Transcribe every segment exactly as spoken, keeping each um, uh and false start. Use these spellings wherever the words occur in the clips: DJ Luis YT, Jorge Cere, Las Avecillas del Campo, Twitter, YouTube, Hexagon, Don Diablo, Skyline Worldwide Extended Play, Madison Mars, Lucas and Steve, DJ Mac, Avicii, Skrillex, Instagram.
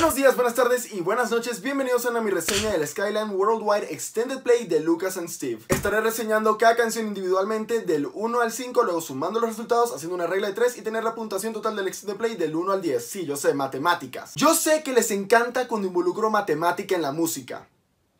Buenos días, buenas tardes y buenas noches. Bienvenidos a una mi reseña del Skyline Worldwide Extended Play de Lucas and Steve. Estaré reseñando cada canción individualmente del uno al cinco, luego sumando los resultados, haciendo una regla de tres y tener la puntuación total del Extended Play del uno al diez. Sí, yo sé, matemáticas. Yo sé que les encanta cuando involucro matemática en la música.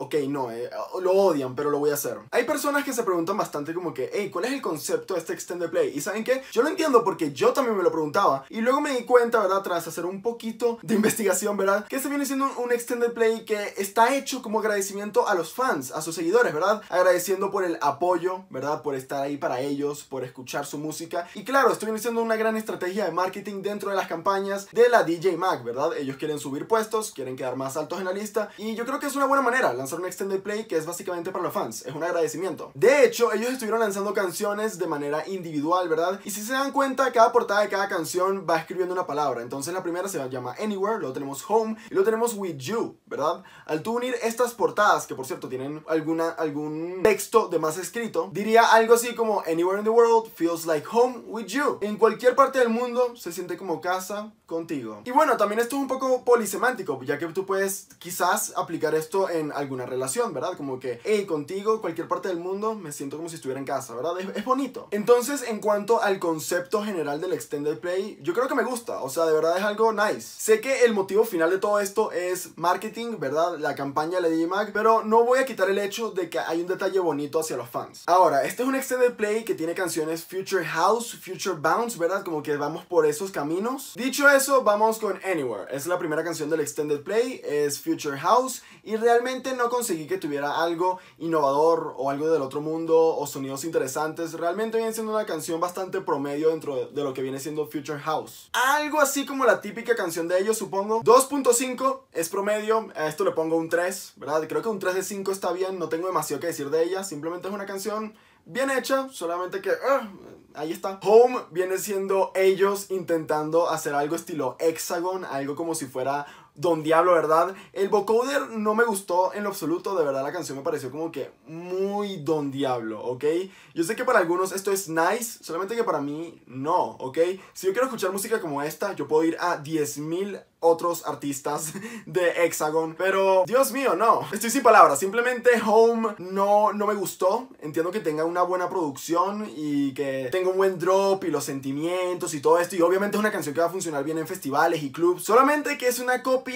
Ok, no, eh, lo odian, pero lo voy a hacer. Hay personas que se preguntan bastante como que, hey, ¿cuál es el concepto de este Extended Play? ¿Y saben qué? Yo lo entiendo porque yo también me lo preguntaba. Y luego me di cuenta, ¿verdad? Tras hacer un poquito de investigación, ¿verdad? Que se viene siendo un, un Extended Play que está hecho como agradecimiento a los fans, a sus seguidores, ¿verdad? Agradeciendo por el apoyo, ¿verdad? Por estar ahí para ellos, por escuchar su música. Y claro, estoy haciendo una gran estrategia de marketing dentro de las campañas de la D J Mac, ¿verdad? Ellos quieren subir puestos, quieren quedar más altos en la lista. Y yo creo que es una buena manera lanzar un Extended Play que es básicamente para los fans, es un agradecimiento. De hecho, ellos estuvieron lanzando canciones de manera individual, ¿verdad? Y si se dan cuenta, cada portada de cada canción va escribiendo una palabra. Entonces la primera se llama Anywhere, luego tenemos Home y luego tenemos With You, ¿verdad? Al tú unir estas portadas, que por cierto tienen alguna, algún texto de más escrito, diría algo así como Anywhere in the world feels like home with you. En cualquier parte del mundo se siente como casa contigo. Y bueno, también esto es un poco polisemántico, ya que tú puedes quizás aplicar esto en algún una relación, ¿verdad? Como que, hey, contigo, cualquier parte del mundo, me siento como si estuviera en casa, ¿verdad? Es, es bonito. Entonces, en cuanto al concepto general del Extended Play, yo creo que me gusta, o sea, de verdad es algo nice. Sé que el motivo final de todo esto es marketing, ¿verdad? La campaña de la D J Mac, pero no voy a quitar el hecho de que hay un detalle bonito hacia los fans. Ahora, este es un Extended Play que tiene canciones Future House, Future Bounce, ¿verdad? Como que vamos por esos caminos. Dicho eso, vamos con Anywhere. Es la primera canción del Extended Play, es Future House, y realmente no no conseguí que tuviera algo innovador o algo del otro mundo o sonidos interesantes. Realmente viene siendo una canción bastante promedio dentro de lo que viene siendo Future House. Algo así como la típica canción de ellos, supongo. dos punto cinco es promedio, a esto le pongo un tres, ¿verdad? Creo que un tres de cinco está bien, no tengo demasiado que decir de ella. Simplemente es una canción bien hecha, solamente que... Uh, ahí está. Home viene siendo ellos intentando hacer algo estilo Hexagon, algo como si fuera Don Diablo, ¿verdad? El vocoder no me gustó en lo absoluto, de verdad la canción me pareció como que muy Don Diablo, ¿ok? Yo sé que para algunos esto es nice, solamente que para mí no, ¿ok? Si yo quiero escuchar música como esta, yo puedo ir a diez mil otros artistas de Hexagon, pero Dios mío, no. Estoy sin palabras, simplemente Home no, no me gustó. Entiendo que tenga una buena producción y que tenga un buen drop y los sentimientos y todo esto, y obviamente es una canción que va a funcionar bien en festivales y clubs, solamente que es una copia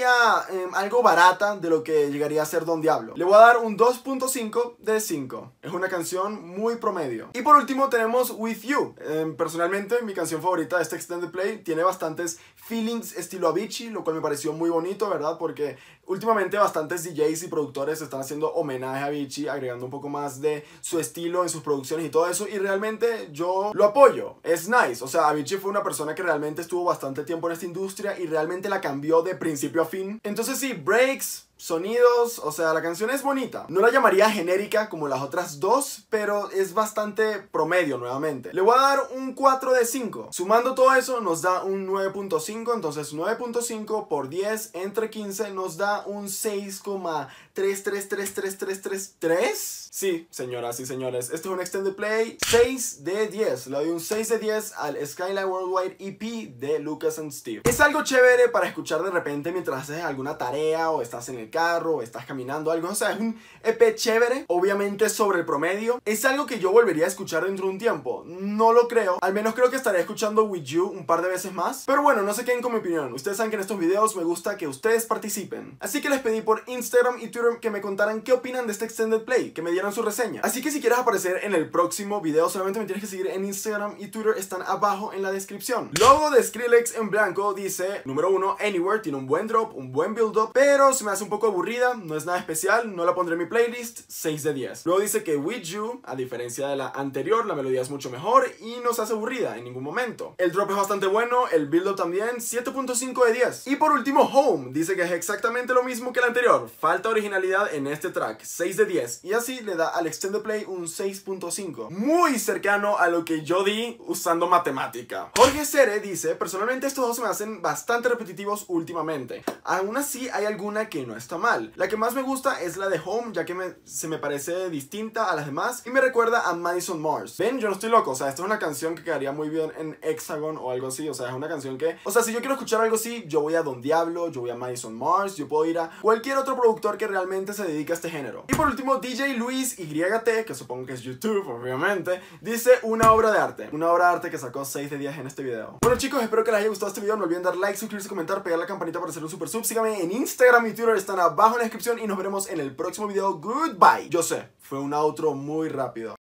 eh, algo barata de lo que llegaría a ser Don Diablo. Le voy a dar un dos punto cinco de cinco. Es una canción muy promedio. Y por último tenemos With You. Eh, personalmente, mi canción favorita de este Extended Play, tiene bastantes feelings estilo Avicii, lo cual me pareció muy bonito, ¿verdad? Porque últimamente bastantes D Js y productores están haciendo homenaje a Avicii, agregando un poco más de su estilo en sus producciones y todo eso, y realmente yo lo apoyo, es nice. O sea, Avicii fue una persona que realmente estuvo bastante tiempo en esta industria y realmente la cambió de principio a fin. Entonces sí, breaks, sonidos, o sea, la canción es bonita. No la llamaría genérica como las otras dos, pero es bastante promedio nuevamente. Le voy a dar un cuatro de cinco. Sumando todo eso nos da un nueve punto cinco, entonces nueve punto cinco por diez entre quince nos da un seis coma tres tres tres tres tres tres tres. Sí, señoras y señores, este es un Extended Play seis de diez. Le doy un seis de diez al Skyline Worldwide E P de Lucas and Steve. Es algo chévere para escuchar de repente mientras haces alguna tarea o estás en el carro, estás caminando, algo, o sea, es un E P chévere, obviamente sobre el promedio. ¿Es algo que yo volvería a escuchar dentro de un tiempo? No lo creo, al menos creo que estaré escuchando With You un par de veces más, pero bueno, no se queden con mi opinión. Ustedes saben que en estos videos me gusta que ustedes participen, así que les pedí por Instagram y Twitter que me contaran qué opinan de este Extended Play, que me dieran su reseña. Así que si quieres aparecer en el próximo video, solamente me tienes que seguir en Instagram y Twitter, están abajo en la descripción. Logo de Skrillex en blanco dice, número uno, Anywhere, tiene un buen drop, un buen build up, pero se me hace un poco aburrida, no es nada especial, no la pondré en mi playlist, seis de diez. Luego dice que With You, a diferencia de la anterior, la melodía es mucho mejor y no se hace aburrida en ningún momento. El drop es bastante bueno, el build up también, siete punto cinco de diez. Y por último Home, dice que es exactamente lo mismo que el anterior, falta originalidad en este track, seis de diez. Y así le da al Extended Play un seis punto cinco, muy cercano a lo que yo di usando matemática. Jorge Cere dice, personalmente estos dos se me hacen bastante repetitivos últimamente, aún así hay alguna que no es está mal. La que más me gusta es la de Home, ya que me, se me parece distinta a las demás y me recuerda a Madison Mars. Ven, yo no estoy loco, o sea, esta es una canción que quedaría muy bien en Hexagon o algo así. O sea, es una canción que, o sea, si yo quiero escuchar algo así, yo voy a Don Diablo, yo voy a Madison Mars, yo puedo ir a cualquier otro productor que realmente se dedique a este género. Y por último, D J Luis Y T, que supongo que es YouTube, obviamente, dice una obra de arte. Una obra de arte que sacó seis de diez en este video. Bueno chicos, espero que les haya gustado este video. No olviden dar like, suscribirse, comentar, pegar la campanita para hacer un super sub. Síganme en Instagram y Twitter, están abajo en la descripción y nos veremos en el próximo video. Goodbye. Yo sé, fue un outro muy rápido.